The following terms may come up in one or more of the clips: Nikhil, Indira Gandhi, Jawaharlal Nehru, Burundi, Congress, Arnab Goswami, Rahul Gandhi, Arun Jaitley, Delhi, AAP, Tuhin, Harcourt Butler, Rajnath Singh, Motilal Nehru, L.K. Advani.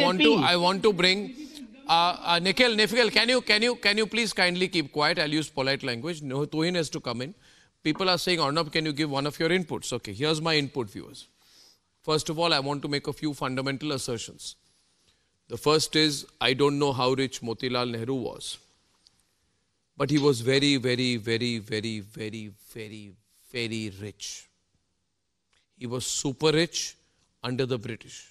I want to bring Nikhil, can you please kindly keep quiet? I'll use polite language. No, Tuhin has to come in. People are saying, Arnab, can you give one of your inputs? Okay, here's my input, viewers. First of all, I want to make a few fundamental assertions. The first is, I don't know how rich Motilal Nehru was. But he was very, very, very, very, very, very, very rich. He was super rich under the British.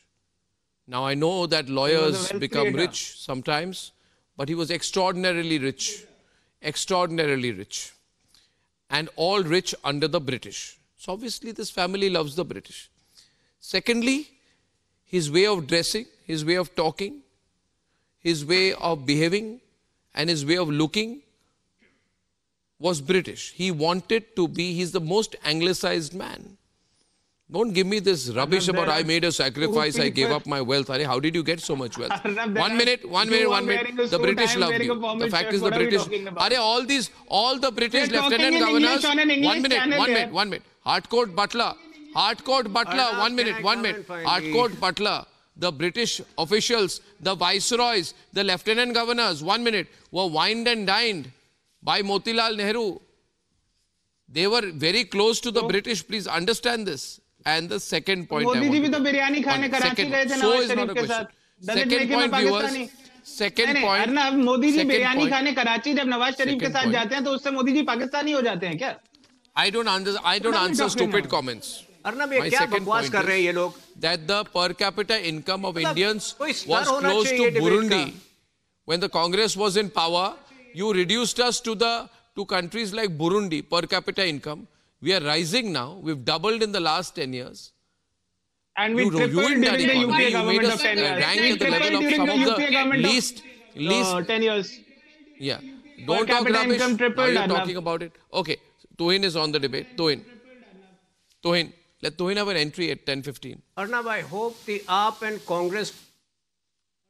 Now, I know that lawyers become rich sometimes, but he was extraordinarily rich. Extraordinarily rich. And all rich under the British. So, obviously, this family loves the British. Secondly, his way of dressing, his way of talking, his way of behaving, and his way of looking was British. He wanted to be, he's the most anglicized man. Don't give me this rubbish about I made a sacrifice, I gave up my wealth. How did you get so much wealth? One minute. The British love you. The fact is the British. All the British lieutenant governors. One minute. Harcourt Butler. One minute. Harcourt Butler. The British officials, the viceroys, the lieutenant governors, 1 minute, were wined and dined by Motilal Nehru. They were very close to the British. Please understand this. And the second point, I don't answer stupid comments. My second point is that the per capita income of Indians was close to Burundi. When the Congress was in power, you reduced us to countries like Burundi, per capita income. We are rising now. We've doubled in the last 10 years. And we ruined that economy. You made us rank at the level of some of the least 10 years. Yeah. Don't talk rubbish. Now you're talking about it. Okay. Tuhin is on the debate. Tuhin. Let Tuhin have an entry at 10:15. Arnab, I hope the AAP and Congress...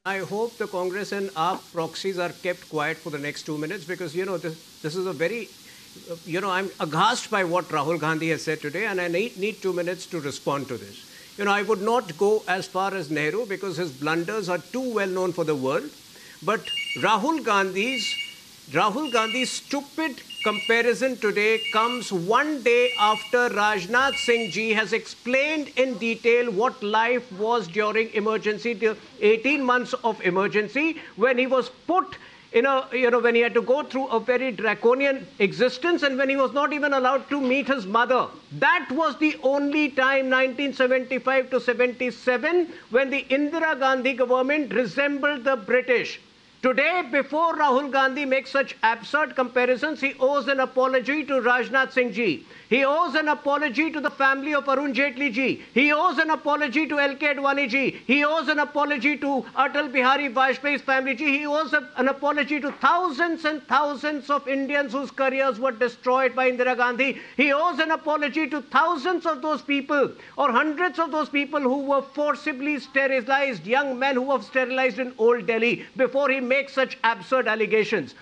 I hope the Congress and AAP proxies are kept quiet for the next 2 minutes because, you know, this is a very... You know, I'm aghast by what Rahul Gandhi has said today and I need 2 minutes to respond to this. You know, I would not go as far as Nehru because his blunders are too well known for the world. But Rahul Gandhi's stupid comparison today comes 1 day after Rajnath Singh ji has explained in detail what life was during emergency, the 18 months of emergency, when he was put in a, you know, when he had to go through a very draconian existence and when he was not even allowed to meet his mother. That was the only time, 1975 to 77, when the Indira Gandhi government resembled the British. Today, before Rahul Gandhi makes such absurd comparisons, he owes an apology to Rajnath Singh ji. He owes an apology to the family of Arun Jaitley ji. He owes an apology to L.K. Advani ji. He owes an apology to Atal Bihari Vajpayee's family ji. He owes an apology to thousands and thousands of Indians whose careers were destroyed by Indira Gandhi. He owes an apology to thousands of those people or hundreds of those people who were forcibly sterilized, young men who were sterilized in Old Delhi before he make such absurd allegations.